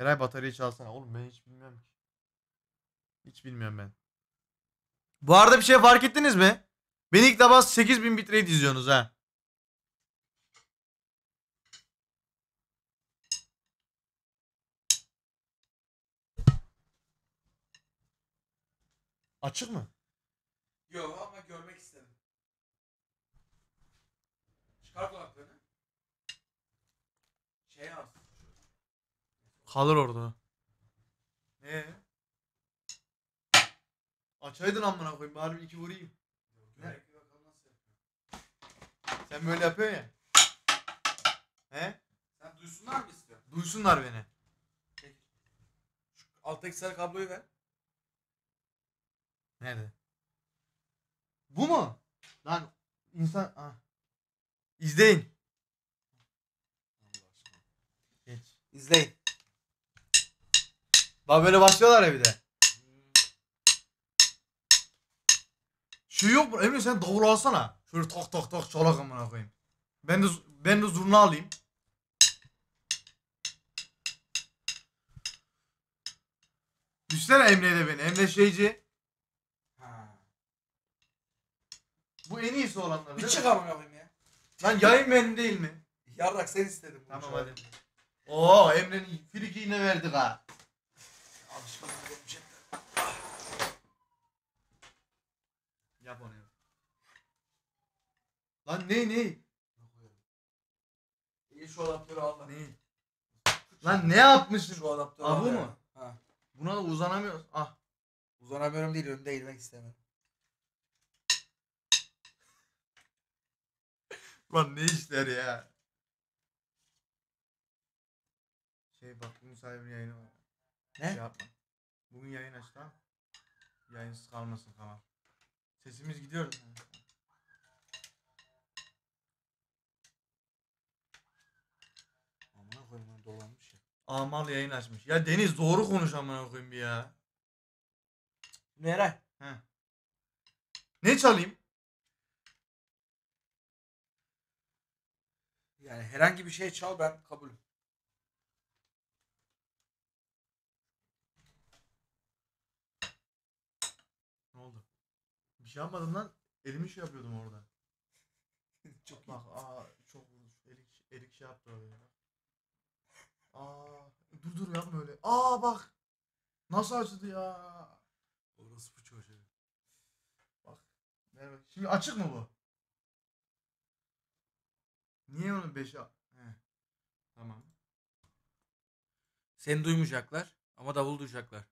Eray bataryayı çalsana. Oğlum ben hiç bilmiyorum ki. Hiç bilmiyorum ben. Bu arada bir şey fark ettiniz mi? Beni ilk defa 8000 bitrate izliyorsunuz ha. Açık mı? Yok ama görmek istedim. Çıkar kulaklarını. Şey al. Kalır orada. Açaydın amına koyayım bari bir iki vurayım. Ne? Sen böyle yapıyorsun ya. He? Sen duysunlar mı istiyorsun? Duysunlar beni. Peki. Şu alttaki sarı kabloyu ver. Nerede? Bu mu? Lan insan... Ah. İzleyin. Geç. İzleyin. Bak böyle başlıyorlar ya bir de. Şey yok mu? Emre sen davul alsana. Şöyle tak tak tak çalak amına koyayım. Ben de zurna alayım. Düşsene Emre'ye de beni. Emre şeyci. Bu en iyisi olanları. Bir çık amına koyayım ya. Lan yayın benim değil mi? Yarrak sen istedin. Bunu tamam hadi. Oo Emre'nin frikiğine verdik ha. Alışkanlık yapacak. Yap onu. Lan ne? İyi şu adaptörü al lan. Ne? Lan ne yapmışsın? Şu adaptörü al. Bu mu? Ha. Buna da uzanamıyoruz. Ah. Uzanamıyorum değil, önümde eğilmek istemem. Lan ne işler ya? Şey bak bugün sahibinin yayını var. Ne? Şey yapma. Bugün yayın aç lan. Yayınsız kalmasın tamam. Sesimiz gidiyor. Amına koyayım dolanmış ya. Amal yayın açmış. Ya Deniz doğru konuş amına koyayım bir ya. Meral. He. Ne çalayım? Yani herhangi bir şey çal ben kabulüm. Ne oldu? Bir şey yapmadım lan. Elimi şey yapıyordum orada. Çok bak çok erik şey yaptı orada. Dur yapma öyle. Bak. Nasıl açıldı ya? Orası bu çocuğu. Bak. Evet. Şimdi açık mı bu? Niye onu 5'e... Tamam. Seni duymayacaklar ama davul duyacaklar.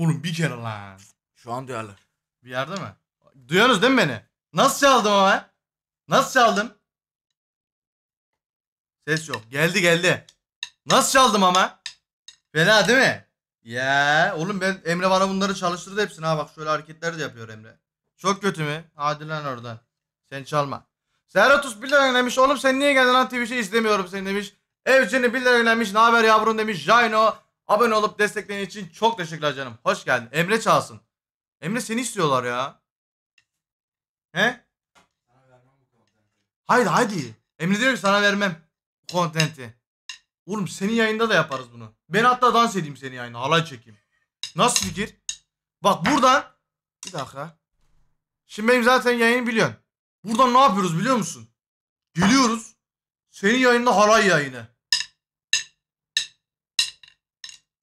Oğlum bir kere lan. Şu an duyarlar. Bir yerde mi? Duyuyorsunuz değil mi beni? Nasıl çaldım ama? Nasıl çaldım? Ses yok. Geldi geldi. Nasıl çaldım ama? Fena değil mi? Ya oğlum ben, Emre bana bunları çalıştırdı hepsini ha, bak şöyle hareketler de yapıyor Emre. Çok kötü mü? Hadi lan oradan. Sen çalma. Serhatus 1 lira demiş. Oğlum sen niye geldin lan, Twitch'e izlemiyorum seni demiş. Evcini 1 lira demiş. Ne haber yavrum demiş. Jaino abone olup destekleyen için çok teşekkürler canım. Hoş geldin. Emre çalsın. Emre seni istiyorlar ya. He? Haydi haydi. Emre diyor ki sana vermem kontenti. Oğlum senin yayında da yaparız bunu. Ben hatta dans edeyim senin yayına. Halay çekeyim. Nasıl fikir? Bak buradan. Bir dakika. Şimdi benim zaten yayını biliyorsun. Buradan ne yapıyoruz biliyor musun? Geliyoruz. Senin yayında halay yayını.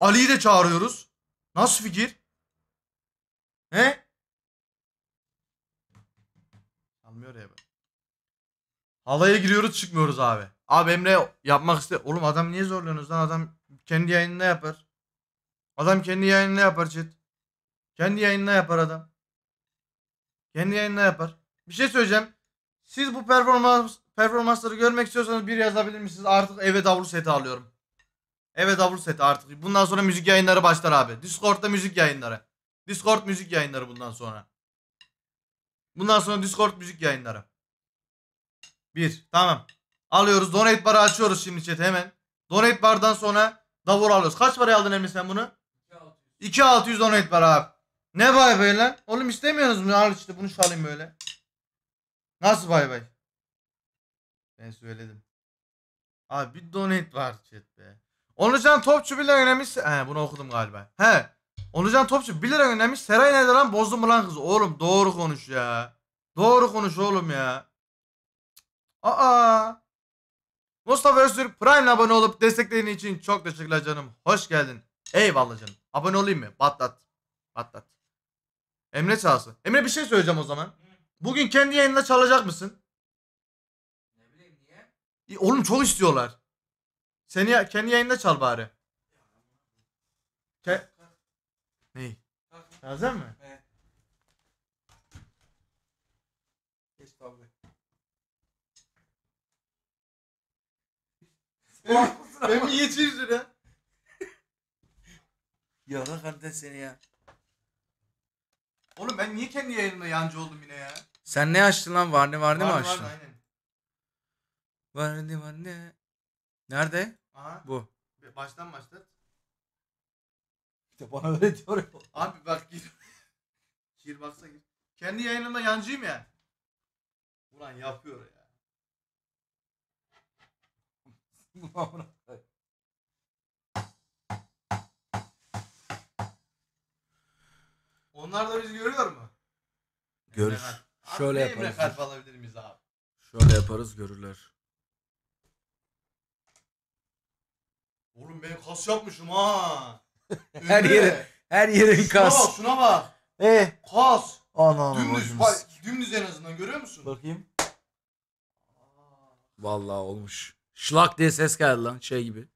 Ali'yi de çağırıyoruz. Nasıl fikir? He? Almıyor ya ben. Halaya giriyoruz çıkmıyoruz abi. Abi Emre yapmak istiyor. Oğlum adam niye zorluyorsunuz lan, adam kendi yayınına yapar. Adam kendi yayınına yapar chat. Kendi yayınına yapar adam. Kendi yayınına yapar. Bir şey söyleyeceğim. Siz bu performansları görmek istiyorsanız bir yazabilir misiniz? Artık eve davul seti alıyorum. Eve davul seti artık. Bundan sonra müzik yayınları başlar abi. Discord'da müzik yayınları. Discord müzik yayınları bundan sonra. Bundan sonra Discord müzik yayınları. Bir. Tamam. Alıyoruz. Donate barı açıyoruz şimdi chat hemen. Donate bardan sonra davul alıyoruz. Kaç paraya aldın Emre sen bunu? 2600 donate bar abi. Ne bay bay lan? Oğlum istemiyorsunuz mu? Al işte bunu çalayım böyle. Nasıl bay bay? Ben söyledim. Abi bir donate var chat be. Onurcan Topçu 1 lira önermiş. He bunu okudum galiba. He. Onurcan Topçu 1 lira önermiş. Seray nerede lan? Bozdum mu lan kızı? Oğlum doğru konuş ya. Doğru konuş oğlum ya. Aa. Mustafa Öztürk Prime'le abone olup desteklediğin için çok teşekkürler canım. Hoş geldin. Eyvallah canım. Abone olayım mı? Patlat. Patlat. Emre çalsın. Emre bir şey söyleyeceğim o zaman. Bugün kendi yayınında çalacak mısın? Ne bileyim niye? Oğlum çok istiyorlar. Seni kendi yayında çal bari. Ney? Çalacak mı? Evet. Geç abi. Ben mi yetişiriz öyle? Ya lan kardeş seni ya. Oğlum ben niye kendi yayınımda yancı oldum yine ya? Sen ne açtın lan? Varne mi açtın? Varne aynen. Varne. Nerede? Aha. Bu. Baştan başlat. İşte bana öyle diyor ya. Abi bak gir. Gir baksa gir. Kendi yayınımda yancıyım ya. Ulan yapıyor ya. Onlar da bizi görüyor mu? Görür. Şöyle yaparız. Kalp alabilir miyiz abi? Şöyle yaparız görürler. Oğlum ben kas yapmışım ha. her yerin kas. Şuna bak şuna bak. Kas. Anam. Dümdüz en azından görüyor musun? Bakayım. Vallahi olmuş. Şlak diye ses geldi lan şey gibi.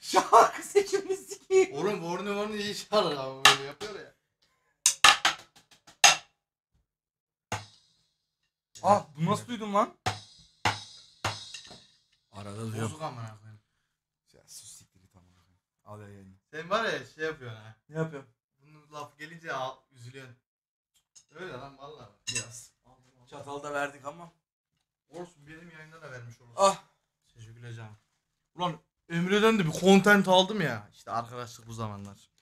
Şarkı seçimini sikiyim. Oğlum Borneman'ı iyi çağırır abi, böyle yapıyor ya. Ah, bunu nasıl duydun lan? Arada duyuyorum. Bozuk amına koyayım. Ya sus siktir tamam. Al ya yani. Sen var ya şey yapıyorsun ha. Ne yapıyorum? Bunun laf gelince üzülüyorsun. Öyle lan vallahi. Biraz. Çatal da verdik ama. Olsun, benim yayında da vermiş olursun. Ah. Teşekkür ederim. Ulan Emre'den de bir content aldım ya. İşte arkadaşlık bu zamanlar.